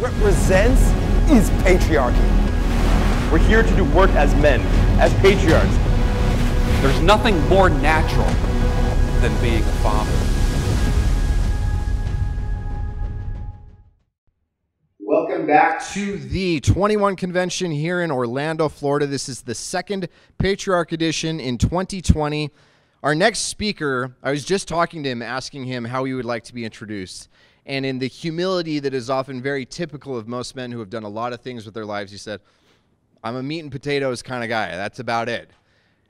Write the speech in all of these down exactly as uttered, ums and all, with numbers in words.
represents is patriarchy. We're here to do work as men, as patriarchs. There's nothing more natural than being a father. Welcome back to the twenty-one Convention here in Orlando, Florida. This is the second Patriarch Edition in twenty twenty. Our next speaker, I was just talking to him, asking him how he would like to be introduced. And in the humility that is often very typical of most men who have done a lot of things with their lives, he said, I'm a meat and potatoes kind of guy. That's about it.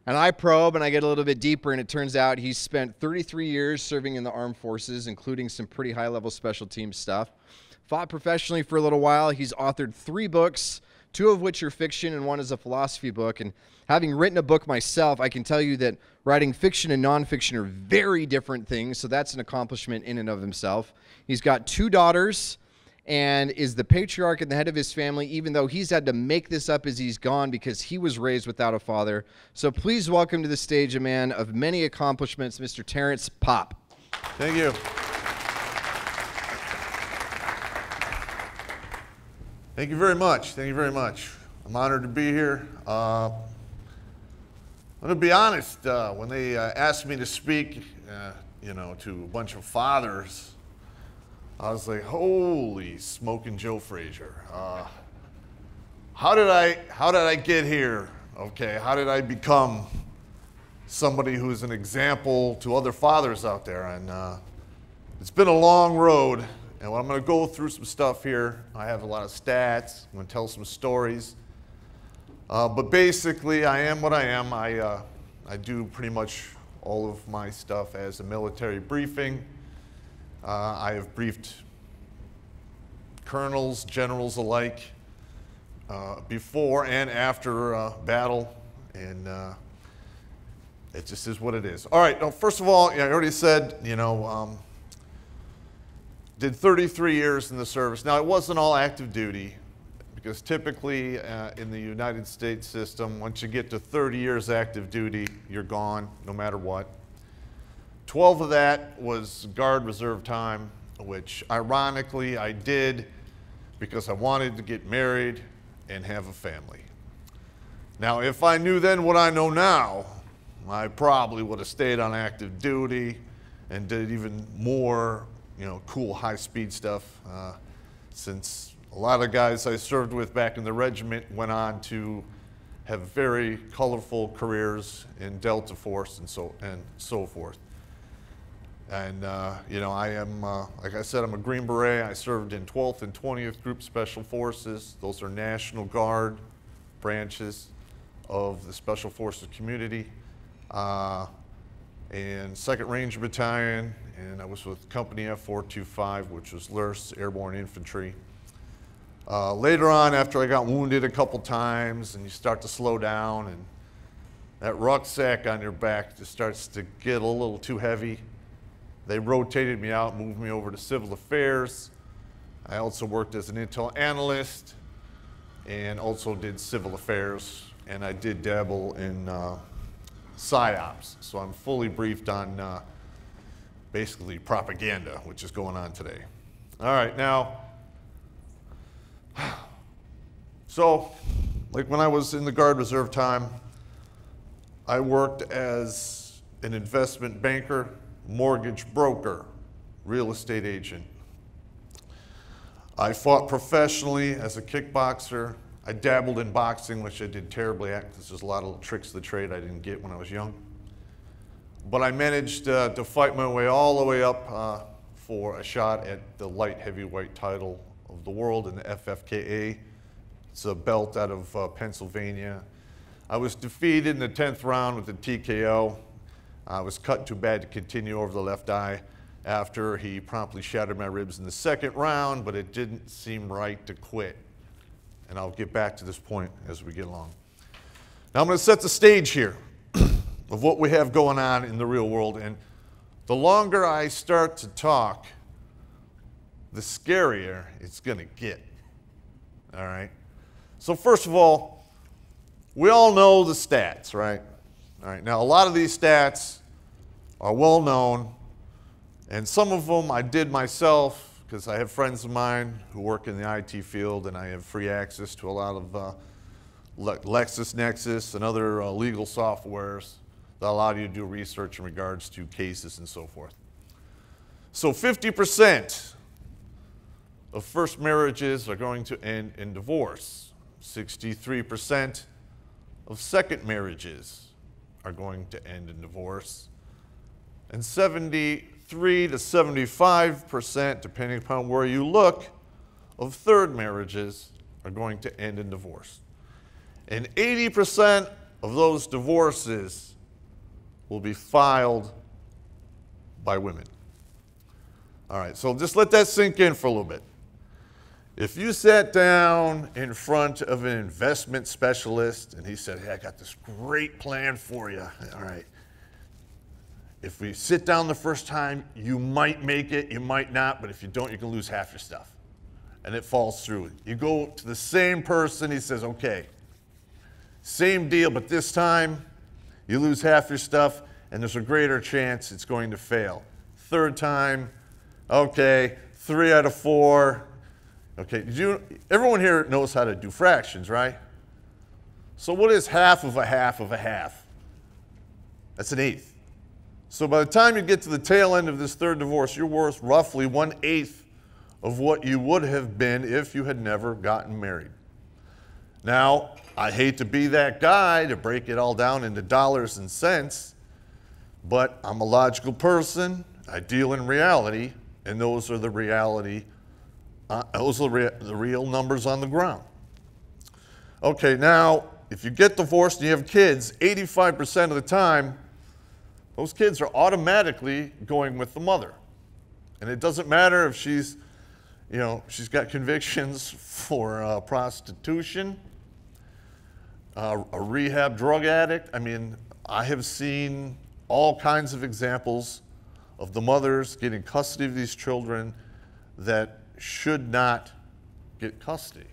And I probe and I get a little bit deeper, and it turns out he's spent thirty-three years serving in the armed forces, including some pretty high-level special team stuff. Fought professionally for a little while. He's authored three books, two of which are fiction and one is a philosophy book. And having written a book myself, I can tell you that writing fiction and nonfiction are very different things, so that's an accomplishment in and of himself. He's got two daughters and is the patriarch and the head of his family, even though he's had to make this up as he's gone because he was raised without a father. So please welcome to the stage a man of many accomplishments, Mister Terrence Popp. Thank you. Thank you very much. Thank you very much. I'm honored to be here. Uh, I'm going to be honest, uh, when they uh, asked me to speak, uh, you know, to a bunch of fathers, I was like, holy smoking Joe Frazier. Uh, how did I, how did I get here? Okay, how did I become somebody who's an example to other fathers out there? And uh, it's been a long road. And I'm going to go through some stuff here. I have a lot of stats. I'm going to tell some stories. Uh, but basically, I am what I am. I, uh, I do pretty much all of my stuff as a military briefing. Uh, I have briefed colonels, generals alike, uh, before and after uh, battle. And uh, it just is what it is. All right. Now, first of all, yeah, I already said, you know, um, did thirty-three years in the service. Now, it wasn't all active duty, because typically uh, in the United States system, once you get to thirty years active duty, you're gone, no matter what. twelve of that was guard reserve time, which ironically I did because I wanted to get married and have a family. Now, if I knew then what I know now, I probably would have stayed on active duty and did even more, you know, cool high-speed stuff, uh, since a lot of guys I served with back in the regiment went on to have very colorful careers in Delta Force and so and so forth. And uh, you know, I am, uh, like I said, I'm a Green Beret. I served in twelfth and twentieth Group Special Forces. Those are National Guard branches of the Special Forces community. Uh, and second Ranger Battalion, and I was with Company F four twenty-five, which was L R S, Airborne Infantry. Uh, later on, after I got wounded a couple times, and you start to slow down, and that rucksack on your back just starts to get a little too heavy, they rotated me out, moved me over to Civil Affairs. I also worked as an intel analyst, and also did Civil Affairs, and I did dabble in uh, PSYOPs, so I'm fully briefed on uh, basically propaganda, which is going on today. All right, now, so like when I was in the Guard Reserve time, I worked as an investment banker, mortgage broker, real estate agent. I fought professionally as a kickboxer. I dabbled in boxing, which I did terribly at, because there's a lot of tricks of the trade I didn't get when I was young. But I managed uh, to fight my way all the way up uh, for a shot at the light heavyweight title of the world in the F F K A. It's a belt out of uh, Pennsylvania. I was defeated in the tenth round with the T K O. I was cut too bad to continue over the left eye after he promptly shattered my ribs in the second round, but it didn't seem right to quit. And I'll get back to this point as we get along. Now I'm going to set the stage here of what we have going on in the real world. And the longer I start to talk, the scarier it's going to get. All right. So first of all, we all know the stats, right? All right. Now, a lot of these stats are well known. And some of them I did myself because I have friends of mine who work in the I T field, and I have free access to a lot of uh, Le LexisNexis and other uh, legal softwares that allow you to do research in regards to cases and so forth. So fifty percent of first marriages are going to end in divorce. sixty-three percent of second marriages are going to end in divorce. And seventy-three to seventy-five percent, depending upon where you look, of third marriages are going to end in divorce. And eighty percent of those divorces will be filed by women. All right, so just let that sink in for a little bit. If you sat down in front of an investment specialist and he said, hey, I got this great plan for you, all right. If we sit down the first time, you might make it, you might not, but if you don't, you can lose half your stuff. And it falls through. You go to the same person, he says, okay, same deal, but this time you lose half your stuff and there's a greater chance it's going to fail. Third time, okay, three out of four. Okay, you, everyone here knows how to do fractions, right? So what is half of a half of a half? That's an eighth. So by the time you get to the tail end of this third divorce, you're worth roughly one-eighth of what you would have been if you had never gotten married. Now, I hate to be that guy to break it all down into dollars and cents, but I'm a logical person. I deal in reality, and those are the reality, uh, those are the, rea the real numbers on the ground. Okay, now, if you get divorced and you have kids, eighty-five percent of the time, those kids are automatically going with the mother. And it doesn't matter if she's, you know, she's got convictions for uh, prostitution, uh, a rehab drug addict. I mean, I have seen all kinds of examples of the mothers getting custody of these children that should not get custody.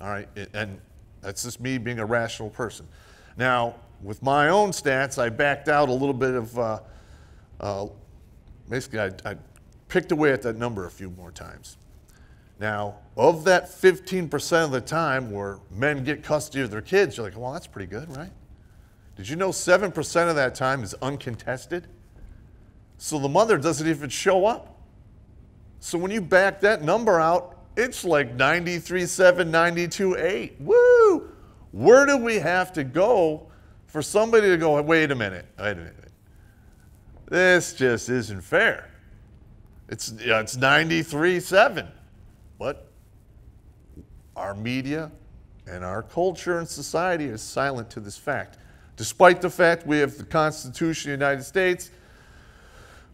All right, and that's just me being a rational person. Now, with my own stats, I backed out a little bit of, uh, uh, basically I, I picked away at that number a few more times. Now, of that fifteen percent of the time where men get custody of their kids, you're like, well, that's pretty good, right? Did you know seven percent of that time is uncontested? So the mother doesn't even show up. So when you back that number out, it's like ninety-three point seven, ninety-two point eight, woo! Where do we have to go for somebody to go, wait a minute, wait a minute, this just isn't fair. It's, you know, it's ninety-three point seven, but our media and our culture and society is silent to this fact. Despite the fact we have the Constitution of the United States,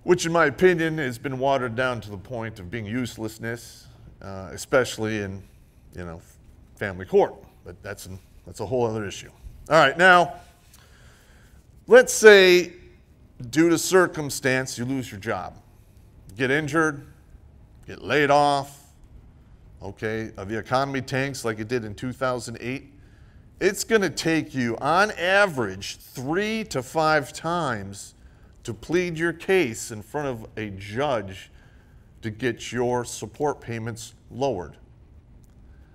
which in my opinion has been watered down to the point of being uselessness, uh, especially in, you know, family court, but that's, an, that's a whole other issue. All right, now, let's say, due to circumstance, you lose your job. Get injured, get laid off, okay, the economy tanks like it did in two thousand eight. It's gonna take you, on average, three to five times to plead your case in front of a judge to get your support payments lowered.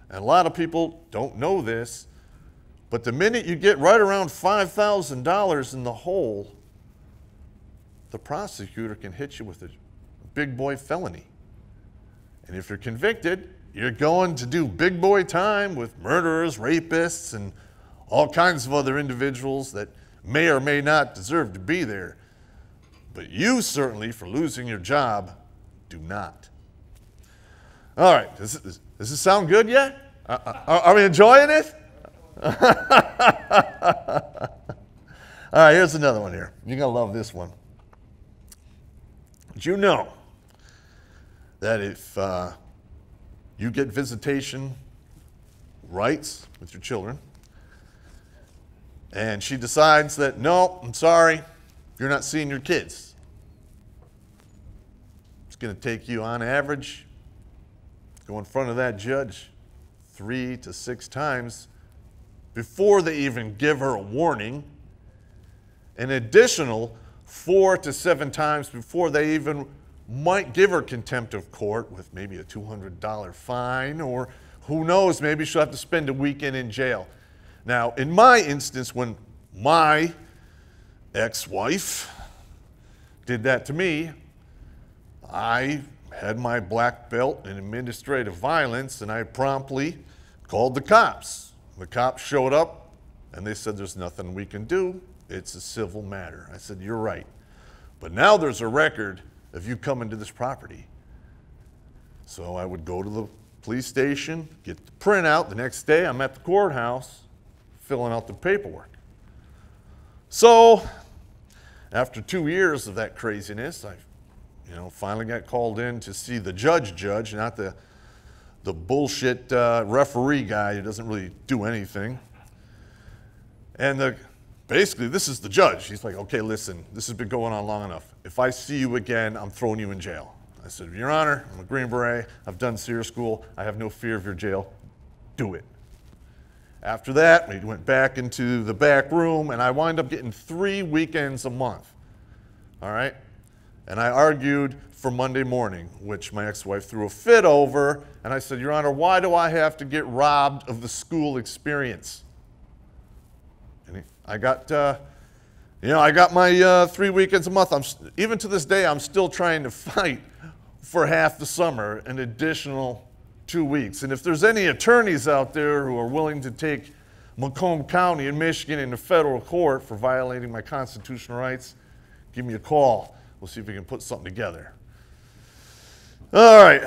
And a lot of people don't know this, but the minute you get right around five thousand dollars in the hole, the prosecutor can hit you with a big boy felony. And if you're convicted, you're going to do big boy time with murderers, rapists, and all kinds of other individuals that may or may not deserve to be there. But you certainly, for losing your job, do not. All right, does, does, does this sound good yet? Are, are, are we enjoying it? All right, here's another one here. You're going to love this one. Did you know that if uh, you get visitation rights with your children and she decides that, no, I'm sorry, you're not seeing your kids, it's going to take you, on average, go in front of that judge three to six times before they even give her a warning, an additional four to seven times before they even might give her contempt of court with maybe a two hundred dollar fine, or who knows, maybe she'll have to spend a weekend in jail. Now, in my instance, when my ex-wife did that to me, I had my black belt in administrative violence, and I promptly called the cops. The cops showed up, and they said, there's nothing we can do. It's a civil matter. I said, you're right. But now there's a record of you coming to this property. So I would go to the police station, get the printout. The next day, I'm at the courthouse filling out the paperwork. So after two years of that craziness, I you know, finally got called in to see the judge judge, not the, the bullshit uh, referee guy who doesn't really do anything. And the, basically, this is the judge. He's like, okay, listen, this has been going on long enough. If I see you again, I'm throwing you in jail. I said, Your Honor, I'm a Green Beret. I've done SEER school. I have no fear of your jail. Do it. After that, we went back into the back room, and I wound up getting three weekends a month. All right? And I argued for Monday morning, which my ex-wife threw a fit over, and I said, Your Honor, why do I have to get robbed of the school experience? And I got, uh, you know, I got my uh, three weekends a month. I'm even to this day, I'm still trying to fight for half the summer, an additional two weeks. And if there's any attorneys out there who are willing to take Macomb County in Michigan into federal court for violating my constitutional rights, give me a call. We'll see if we can put something together. All right.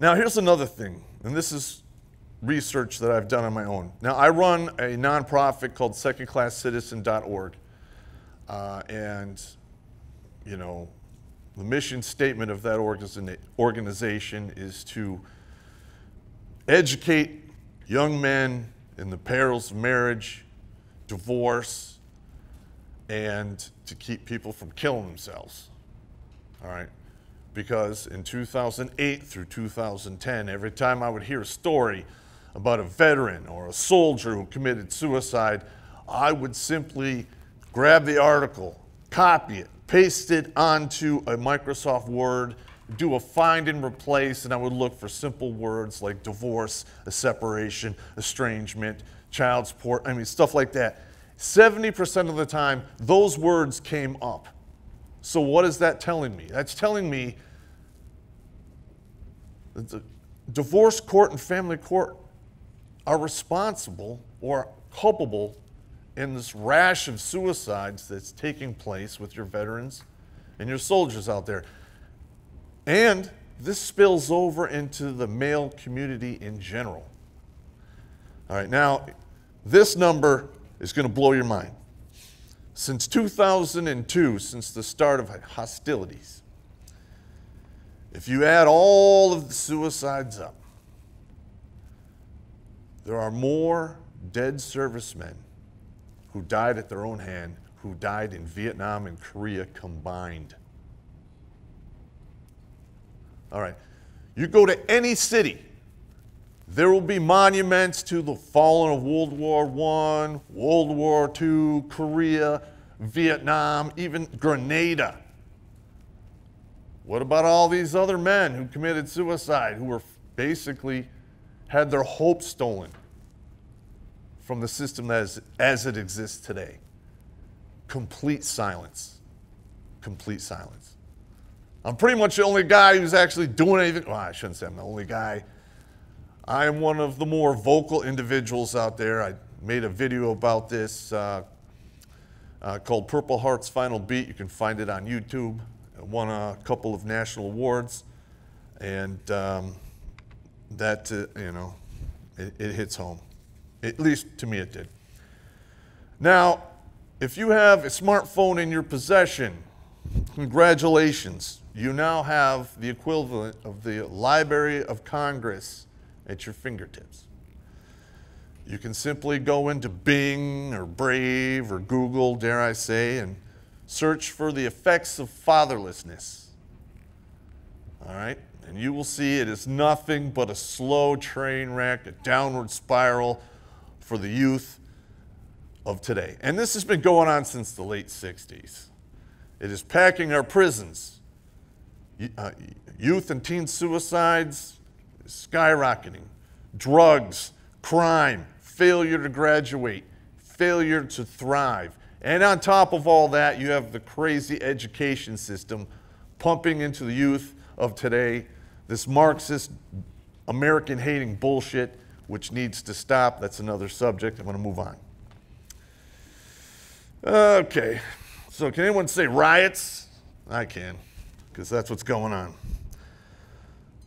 Now, here's another thing, and this is research that I've done on my own. Now, I run a nonprofit called Second Class Citizen dot org, uh, and, you know, the mission statement of that organization is to educate young men in the perils of marriage, divorce, and to keep people from killing themselves, all right? Because in two thousand eight through two thousand ten, every time I would hear a story about a veteran or a soldier who committed suicide, I would simply grab the article, copy it, paste it onto a Microsoft Word, do a find and replace, and I would look for simple words like divorce, a separation, estrangement, child support, I mean, stuff like that. seventy percent of the time, those words came up. So what is that telling me? That's telling me that the divorce court and family court are responsible or culpable in this rash of suicides that's taking place with your veterans and your soldiers out there. And this spills over into the male community in general. All right, now this number is going to blow your mind. Since two thousand two, since the start of hostilities, if you add all of the suicides up, there are more dead servicemen who died at their own hand, who died in Vietnam and Korea combined. All right, you go to any city, there will be monuments to the fallen of World War One, World War Two, Korea, Vietnam, even Grenada. What about all these other men who committed suicide, who were basically had their hope stolen from the system that is, as it exists today? Complete silence. Complete silence. I'm pretty much the only guy who's actually doing anything. Well, I shouldn't say I'm the only guy. I am one of the more vocal individuals out there. I made a video about this uh, uh, called Purple Heart's Final Beat. You can find it on YouTube. It won a couple of national awards. And um, that, uh, you know, it, it hits home. At least to me it did. Now, if you have a smartphone in your possession, congratulations. You now have the equivalent of the Library of Congress at your fingertips. You can simply go into Bing or Brave or Google, dare I say, and search for the effects of fatherlessness. All right, and you will see it is nothing but a slow train wreck, a downward spiral for the youth of today. And this has been going on since the late sixties. It is packing our prisons. Uh, youth and teen suicides skyrocketing. Drugs, crime, failure to graduate, failure to thrive. And on top of all that, you have the crazy education system pumping into the youth of today this Marxist, American-hating bullshit, which needs to stop. That's another subject. I'm going to move on. Okay. So can anyone say riots? I can, because that's what's going on.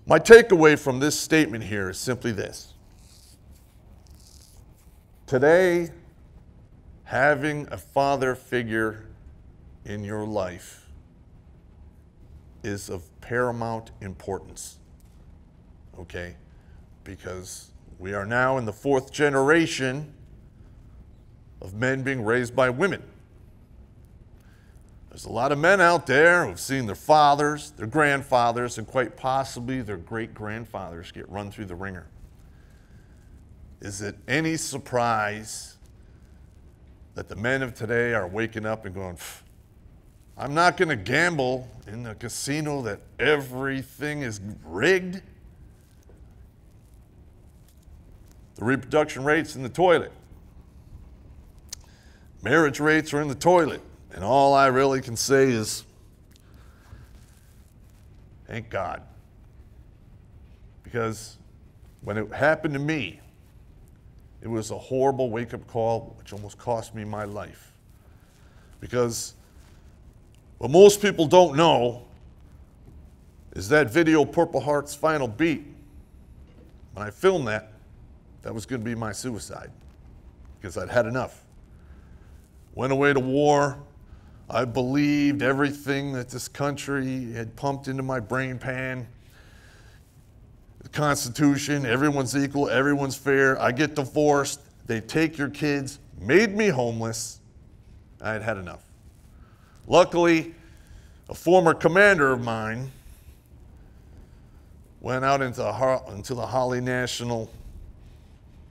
My takeaway from this statement here is simply this. Today, having a father figure in your life is of paramount importance, okay? Because we are now in the fourth generation of men being raised by women. There's a lot of men out there who've seen their fathers, their grandfathers, and quite possibly their great-grandfathers get run through the ringer. Is it any surprise that the men of today are waking up and going, I'm not going to gamble in the casino that everything is rigged? The reproduction rate's in the toilet. Marriage rates are in the toilet. And all I really can say is, thank God. Because when it happened to me, it was a horrible wake-up call, which almost cost me my life. Because what most people don't know is that video, Purple Heart's Final Beat, when I filmed that, that was going to be my suicide, because I'd had enough. Went away to war. I believed everything that this country had pumped into my brain pan. The Constitution, everyone's equal, everyone's fair. I get divorced. They take your kids. Made me homeless. I had had enough. Luckily, a former commander of mine went out into the, into the Holly National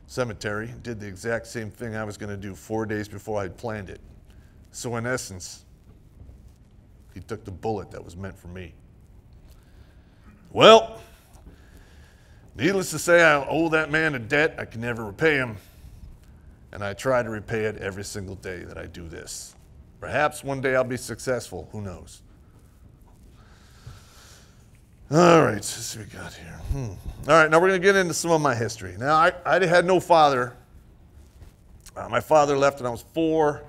Cemetery, did the exact same thing I was going to do four days before I had planned it. So in essence, he took the bullet that was meant for me. Well, needless to say, I owe that man a debt I can never repay him, and I try to repay it every single day that I do this. Perhaps one day I'll be successful. Who knows? All right, let's see what we got here. Hmm. All right, now we're going to get into some of my history. Now, I, I had no father. Uh, my father left when I was four.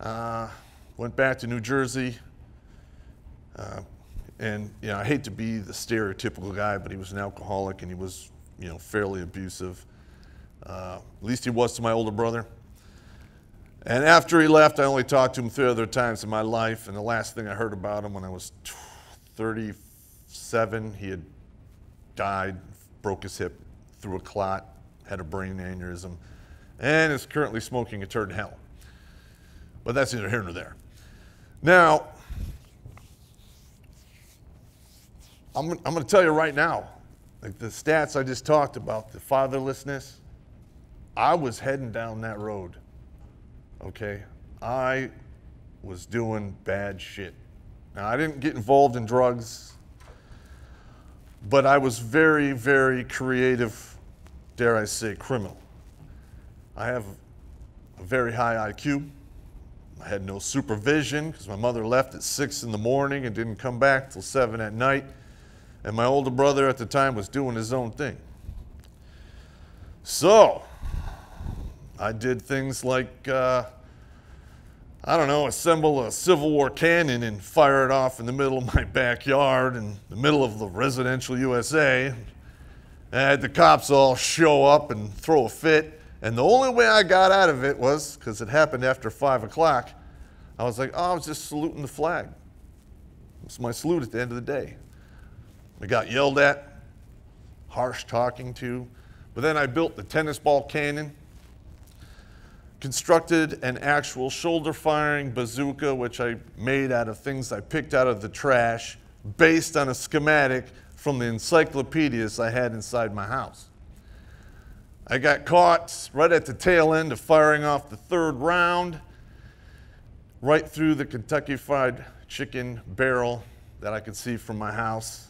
Uh, went back to New Jersey, uh, and you know, I hate to be the stereotypical guy, but he was an alcoholic and he was, you know, fairly abusive. Uh, at least he was to my older brother. And after he left, I only talked to him three other times in my life. And the last thing I heard about him when I was thirty-seven, he had died, broke his hip, threw a clot, had a brain aneurysm, and is currently smoking a turd in hell. But that's neither here nor there. Now, I'm, I'm going to tell you right now, like the stats I just talked about, the fatherlessness, I was heading down that road, okay? I was doing bad shit. Now, I didn't get involved in drugs, but I was very, very creative, dare I say, criminal. I have a very high I Q. I had no supervision because my mother left at six in the morning and didn't come back till seven at night. And my older brother at the time was doing his own thing. So I did things like, uh, I don't know, assemble a Civil War cannon and fire it off in the middle of my backyard in the middle of the residential U S A. I had the cops all show up and throw a fit. And the only way I got out of it was, because it happened after five o'clock, I was like, oh, I was just saluting the flag. It's my salute at the end of the day. I got yelled at, harsh talking to. But then I built the tennis ball cannon, constructed an actual shoulder-firing bazooka, which I made out of things I picked out of the trash, based on a schematic from the encyclopedias I had inside my house. I got caught right at the tail end of firing off the third round. right through the Kentucky Fried Chicken barrel that I could see from my house.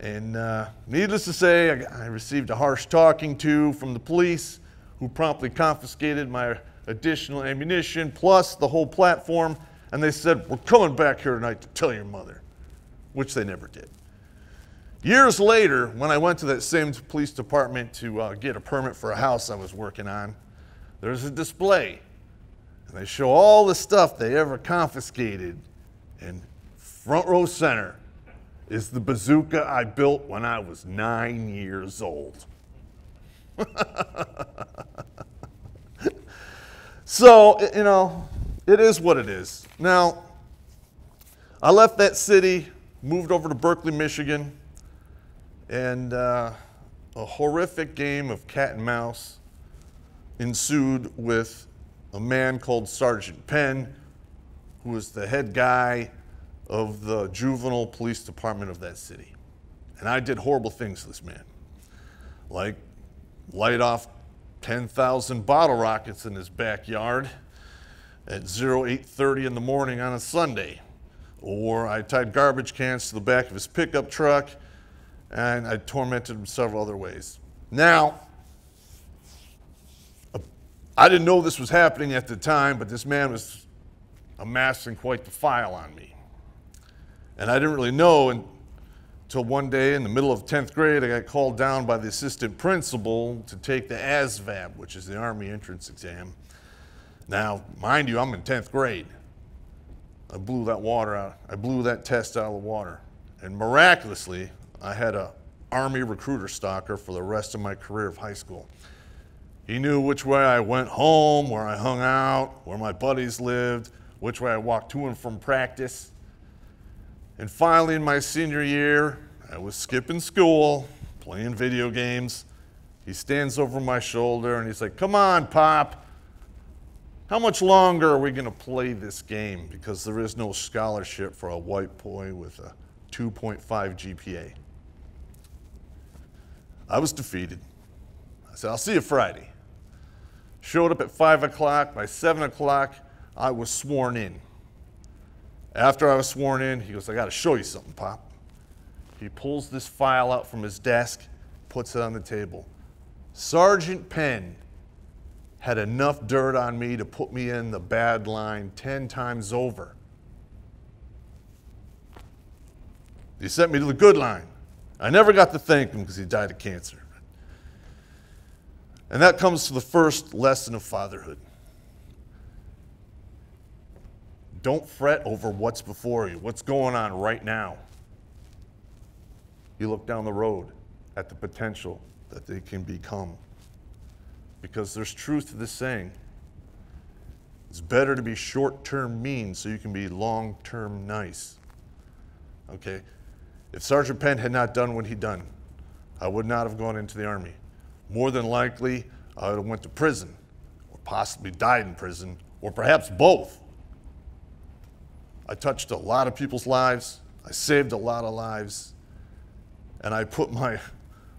And uh, needless to say, I, I received a harsh talking to from the police, who promptly confiscated my additional ammunition plus the whole platform, and they said, "We're coming back here tonight to tell your mother," which they never did. Years later, when I went to that same police department to uh, get a permit for a house I was working on, there's a display, and they show all the stuff they ever confiscated, and front row center is the bazooka I built when I was nine years old. So, you know, it is what it is. Now, I left that city, moved over to Berkeley, Michigan, and uh, a horrific game of cat and mouse ensued with a man called Sergeant Penn, who was the head guy of the juvenile police department of that city. And I did horrible things to this man, like light off ten thousand bottle rockets in his backyard at eight thirty in the morning on a Sunday. Or I tied garbage cans to the back of his pickup truck, and I tormented him several other ways. Now, I didn't know this was happening at the time, but this man was amassing quite the file on me. And I didn't really know until one day in the middle of tenth grade, I got called down by the assistant principal to take the A S V A B, which is the Army entrance exam. Now, mind you, I'm in tenth grade. I blew that water out. I blew that test out of the water. And miraculously, I had an Army recruiter stalker for the rest of my career of high school. He knew which way I went home, where I hung out, where my buddies lived, which way I walked to and from practice. And finally, in my senior year, I was skipping school, playing video games. He stands over my shoulder and he's like, "Come on, Pop. How much longer are we going to play this game? Because there is no scholarship for a white boy with a two point five G P A." I was defeated. I said, "I'll see you Friday." Showed up at five o'clock. By seven o'clock, I was sworn in. After I was sworn in, he goes, "I got to show you something, Pop." He pulls this file out from his desk, puts it on the table. Sergeant Penn had enough dirt on me to put me in the bad line ten times over. He sent me to the good line. I never got to thank him because he died of cancer. And that comes to the first lesson of fatherhood. Don't fret over what's before you, what's going on right now. You look down the road at the potential that they can become. Because there's truth to this saying. It's better to be short-term mean so you can be long-term nice. Okay? If Sergeant Penn had not done what he'd done, I would not have gone into the Army. More than likely, I would have went to prison, or possibly died in prison, or perhaps both. I touched a lot of people's lives, I saved a lot of lives, and I put my,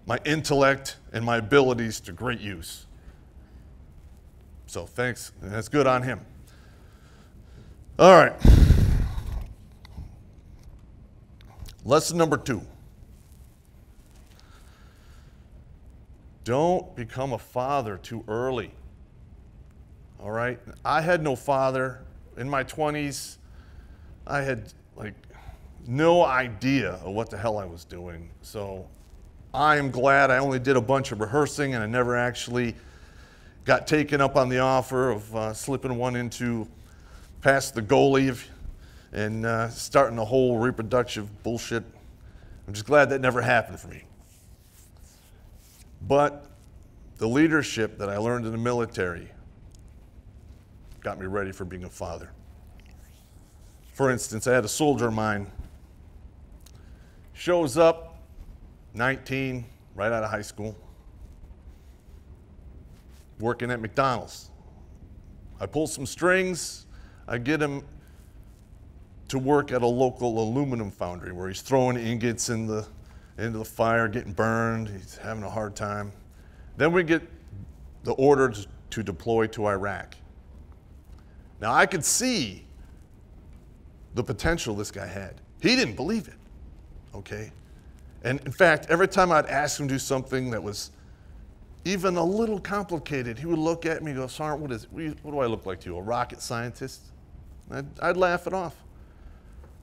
my intellect and my abilities to great use. So thanks, and that's good on him. All right. Lesson number two. Don't become a father too early, all right? I had no father. In my twenties, I had like no idea of what the hell I was doing. So I am glad I only did a bunch of rehearsing and I never actually got taken up on the offer of uh, slipping one into past the goalie and uh, starting the whole reproductive bullshit. I'm just glad that never happened for me. But the leadership that I learned in the military got me ready for being a father. For instance, I had a soldier of mine, shows up, nineteen, right out of high school, working at McDonald's. I pull some strings, I get him to work at a local aluminum foundry where he's throwing ingots in the into the fire, getting burned, he's having a hard time. Then we get the order to deploy to Iraq. Now I could see the potential this guy had. He didn't believe it, okay? And in fact, every time I'd ask him to do something that was even a little complicated, he would look at me and go, Sergeant, what, is, what do I look like to you, a rocket scientist? I'd, I'd laugh it off.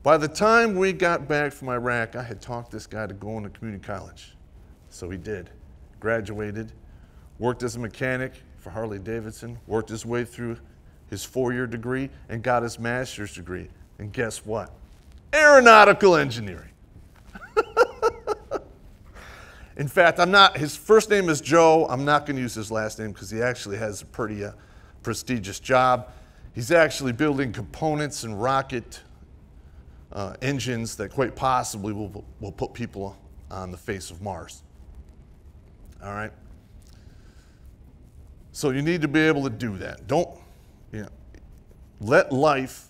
By the time we got back from Iraq, I had talked this guy to going to community college. So he did. Graduated, worked as a mechanic for Harley Davidson, worked his way through his four-year degree, and got his master's degree. And guess what? Aeronautical engineering. In fact, I'm not, his first name is Joe. I'm not going to use his last name because he actually has a pretty uh, prestigious job. He's actually building components and rocket uh, engines that quite possibly will, will put people on the face of Mars. All right? So you need to be able to do that. Don't, you know, let life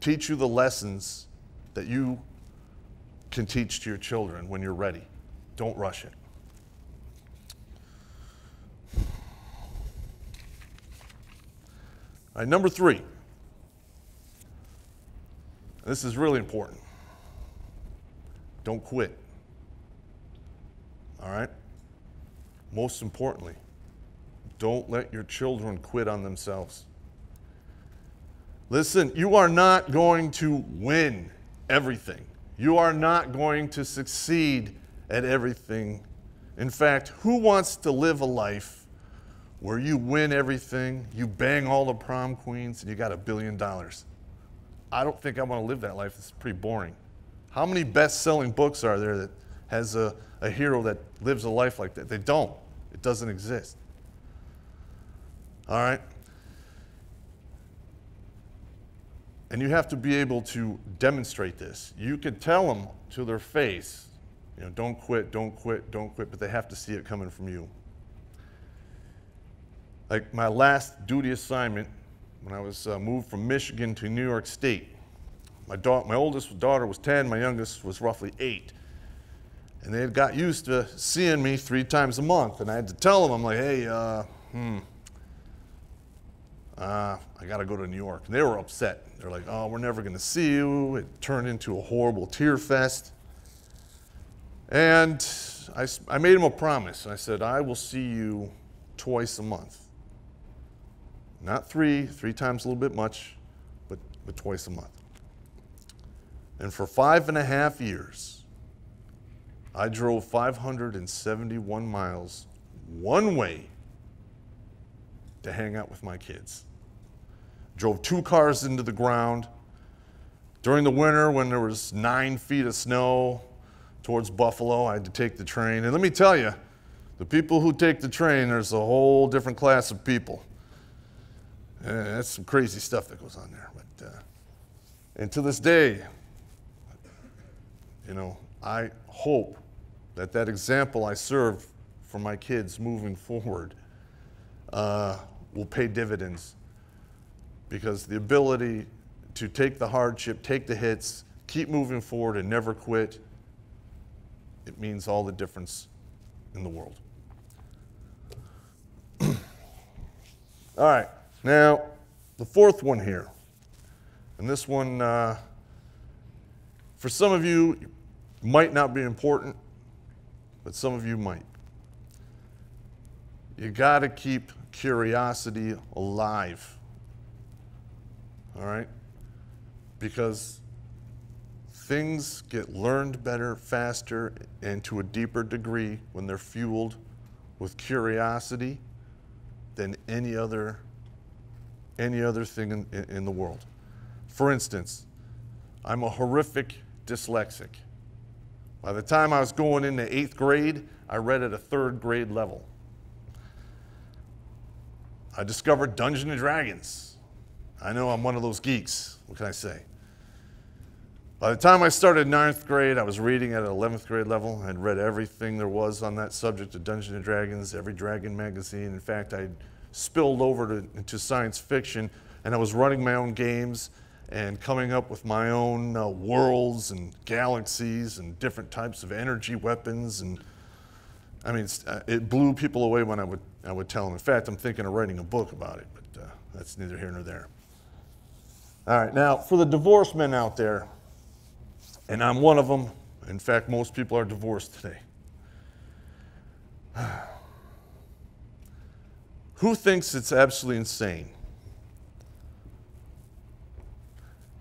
teach you the lessons that you can teach to your children when you're ready. Don't rush it. All right, number three. This is really important. Don't quit. All right? Most importantly, don't let your children quit on themselves. Listen, you are not going to win everything. You are not going to succeed at everything. In fact, who wants to live a life where you win everything, you bang all the prom queens, and you got a billion dollars? I don't think I want to live that life. It's pretty boring. How many best-selling books are there that has a, a hero that lives a life like that? They don't. It doesn't exist. All right? And you have to be able to demonstrate this. You can tell them to their face, you know, don't quit, don't quit, don't quit, but they have to see it coming from you. Like my last duty assignment, when I was uh, moved from Michigan to New York State, my, da my oldest daughter was ten, my youngest was roughly eight. And they had got used to seeing me three times a month, and I had to tell them, I'm like, hey, uh, hmm, uh, I gotta go to New York. And they were upset. They're like, oh, we're never gonna see you. It turned into a horrible tear fest. And I, I made him a promise. And I said, I will see you twice a month. Not three, three times a little bit much, but, but twice a month. And for five and a half years, I drove five hundred seventy-one miles one way to hang out with my kids. Drove two cars into the ground. During the winter, when there was nine feet of snow towards Buffalo, I had to take the train. And let me tell you, the people who take the train, there's a whole different class of people. And that's some crazy stuff that goes on there. But, uh, and to this day, you know, I hope that that example I serve for my kids moving forward uh, will pay dividends. Because the ability to take the hardship, take the hits, keep moving forward and never quit, it means all the difference in the world. All right, now the fourth one here. And this one, uh, for some of you, might not be important, but some of you might. You gotta keep curiosity alive. All right? Because things get learned better, faster, and to a deeper degree when they're fueled with curiosity than any other, any other thing in, in, in the world. For instance, I'm a horrific dyslexic. By the time I was going into eighth grade, I read at a third grade level. I discovered Dungeons and Dragons. I know I'm one of those geeks, what can I say? By the time I started ninth grade, I was reading at an eleventh grade level. I had read everything there was on that subject of Dungeons and Dragons, every Dragon magazine. In fact, I spilled over to, into science fiction, and I was running my own games and coming up with my own uh, worlds and galaxies and different types of energy weapons. And I mean, it's, uh, it blew people away when I would, I would tell them. In fact, I'm thinking of writing a book about it, but uh, that's neither here nor there. All right, now for the divorced men out there, and I'm one of them. In fact, most people are divorced today. Who thinks it's absolutely insane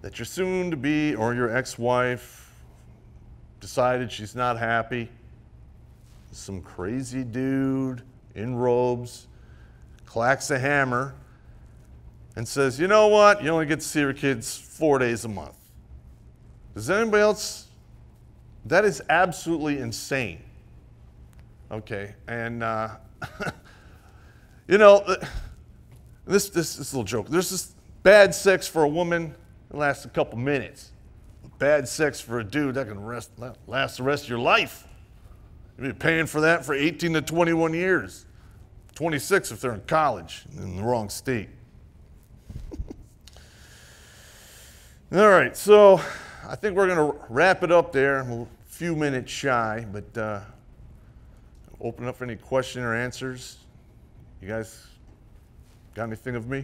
that your soon-to-be or your ex-wife decided she's not happy? Some crazy dude in robes clacks a hammer and says, you know what, you only get to see your kids four days a month. Does anybody else? That is absolutely insane. Okay, and uh, you know, this, this, this little joke, there's this bad sex for a woman that lasts a couple minutes. Bad sex for a dude that can rest, last the rest of your life. You'll be paying for that for eighteen to twenty-one years. twenty-six if they're in college in the wrong state. All right, so I think we're going to wrap it up there. I'm a few minutes shy, but uh, open up for any question or answers. You guys got anything of me?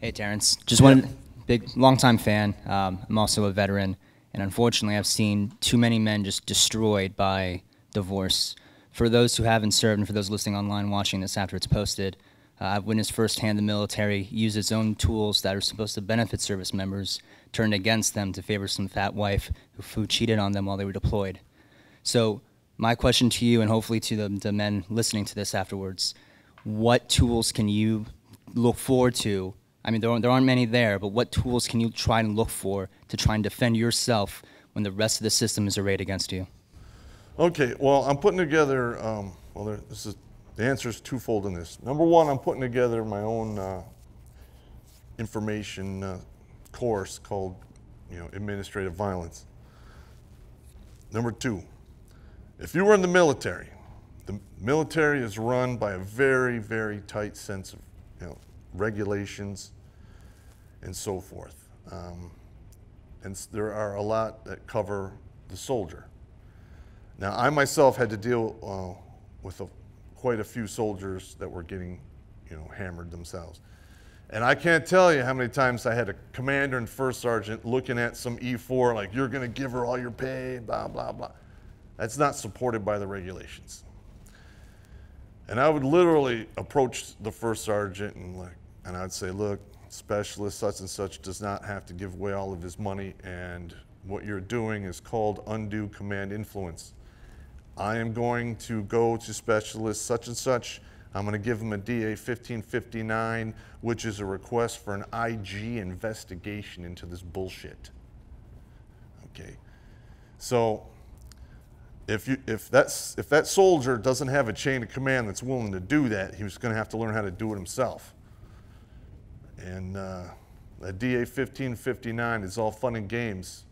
Hey, Terrence. Just yeah. one big, long-time fan. Um, I'm also a veteran, and unfortunately, I've seen too many men just destroyed by divorce. For those who haven't served, and for those listening online watching this after it's posted, Uh, I've witnessed firsthand the military use its own tools that are supposed to benefit service members, turned against them to favor some fat wife who, who cheated on them while they were deployed. So my question to you, and hopefully to the, the men listening to this afterwards, what tools can you look forward to? I mean, there aren't, there aren't many there, but what tools can you try and look for to try and defend yourself when the rest of the system is arrayed against you? Okay, well, I'm putting together, um, well, there, this is, the answer is twofold in this. Number one, I'm putting together my own uh, information uh, course called, you know, Administrative Violence. Number two, if you were in the military, the military is run by a very, very tight sense of, you know, regulations and so forth. Um, and there are a lot that cover the soldier. Now, I myself had to deal uh, with a quite a few soldiers that were getting, you know, hammered themselves. And I can't tell you how many times I had a commander and first sergeant looking at some E four like, you're gonna give her all your pay, blah, blah, blah. That's not supported by the regulations. And I would literally approach the first sergeant and like, and I'd say, look, specialist such and such does not have to give away all of his money, and what you're doing is called undue command influence. I am going to go to specialist such and such. I'm going to give him a D A fifteen fifty-nine, which is a request for an I G investigation into this bullshit. Okay. So if you if that's if that soldier doesn't have a chain of command that's willing to do that, he's going to have to learn how to do it himself. And uh, a D A fifteen fifty-nine is all fun and games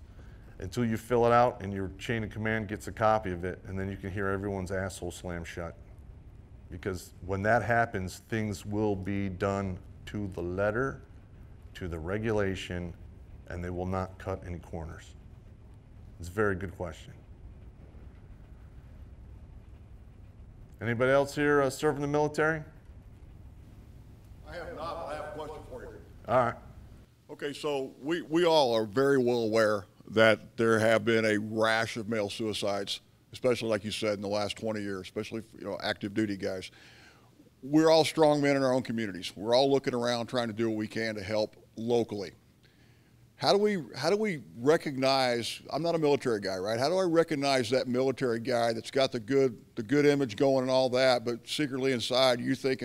until you fill it out and your chain of command gets a copy of it, and then you can hear everyone's asshole slam shut. Because when that happens, things will be done to the letter, to the regulation, and they will not cut any corners. It's a very good question. Anybody else here uh, serving the military? I have not, but I have a question for you. All right. Okay, so we, we all are very well aware that there have been a rash of male suicides, especially like you said in the last twenty years, especially, you know, active duty guys. We're all strong men in our own communities. We're all looking around trying to do what we can to help locally. How do we, how do we recognize, I'm not a military guy, right? How do I recognize that military guy that's got the good, the good image going and all that, but secretly inside you think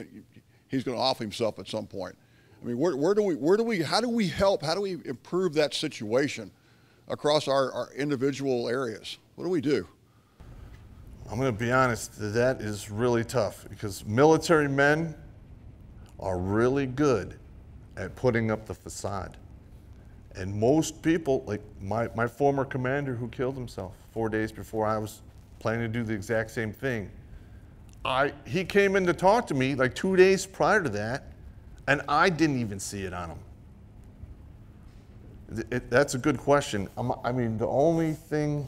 he's gonna off himself at some point? I mean, where, where do we, where do we, how do we help? How do we improve that situation across our, our individual areas? What do we do? I'm going to be honest, that is really tough because military men are really good at putting up the facade. And most people, like my, my former commander who killed himself four days before I was planning to do the exact same thing, I, he came in to talk to me like two days prior to that, and I didn't even see it on him. It, that's a good question. I'm, I mean, the only thing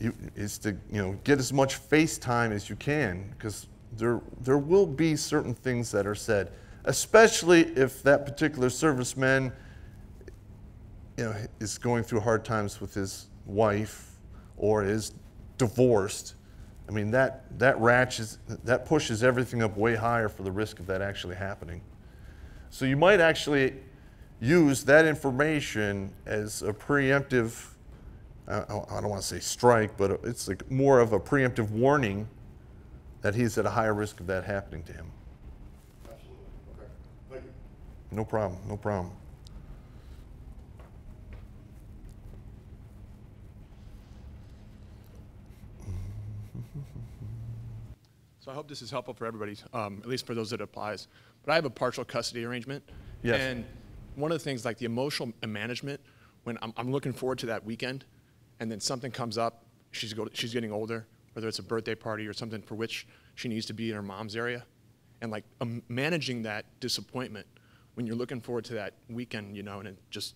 you, is to, you know, get as much face time as you can, because there, there will be certain things that are said, especially if that particular serviceman, you know, is going through hard times with his wife or is divorced. I mean, that, that ratchets, that pushes everything up way higher for the risk of that actually happening. So you might actually use that information as a preemptive, I don't want to say strike, but it's like more of a preemptive warning that he's at a higher risk of that happening to him. Absolutely. Okay. Thank you. No problem. No problem. So I hope this is helpful for everybody, um, at least for those that it applies. But I have a partial custody arrangement. Yes. And one of the things, like the emotional management, when I'm, I'm looking forward to that weekend, and then something comes up, she's, go, she's getting older, whether it's a birthday party or something for which she needs to be in her mom's area. And like um, managing that disappointment when you're looking forward to that weekend, you know, and it just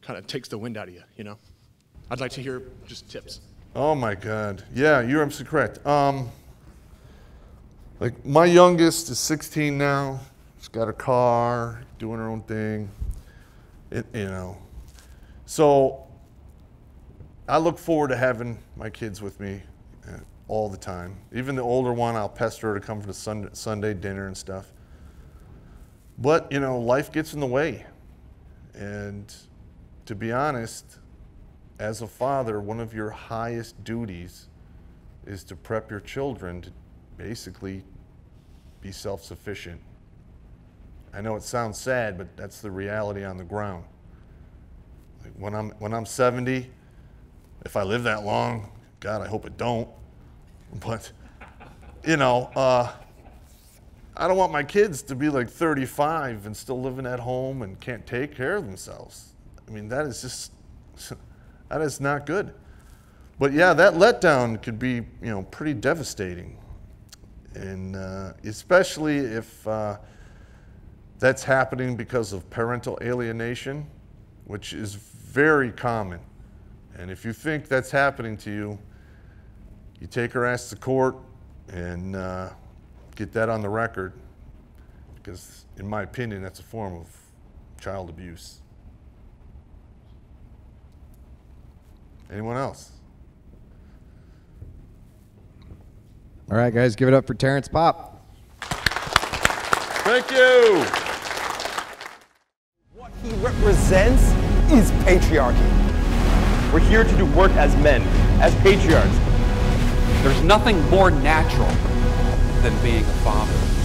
kind of takes the wind out of you, you know? I'd like to hear just tips. Oh my God. Yeah, you're absolutely correct. Um, like my youngest is sixteen now. She's got a car, doing her own thing, it, you know. So I look forward to having my kids with me all the time. Even the older one, I'll pester her to come for the Sunday, Sunday dinner and stuff. But, you know, life gets in the way. And to be honest, as a father, one of your highest duties is to prep your children to basically be self-sufficient. I know it sounds sad, but that's the reality on the ground. Like when I'm, when I'm seventy, if I live that long, God, I hope it don't. But, you know, uh, I don't want my kids to be like thirty-five and still living at home and can't take care of themselves. I mean, that is just, that is not good. But yeah, that letdown could be, you know, pretty devastating. And uh, especially if uh, that's happening because of parental alienation, which is very common. And if you think that's happening to you, you take her ass to court and uh, get that on the record, because in my opinion, that's a form of child abuse. Anyone else? All right, guys, give it up for Terrence Popp. Thank you. What he represents is patriarchy. We're here to do work as men, as patriarchs. There's nothing more natural than being a father.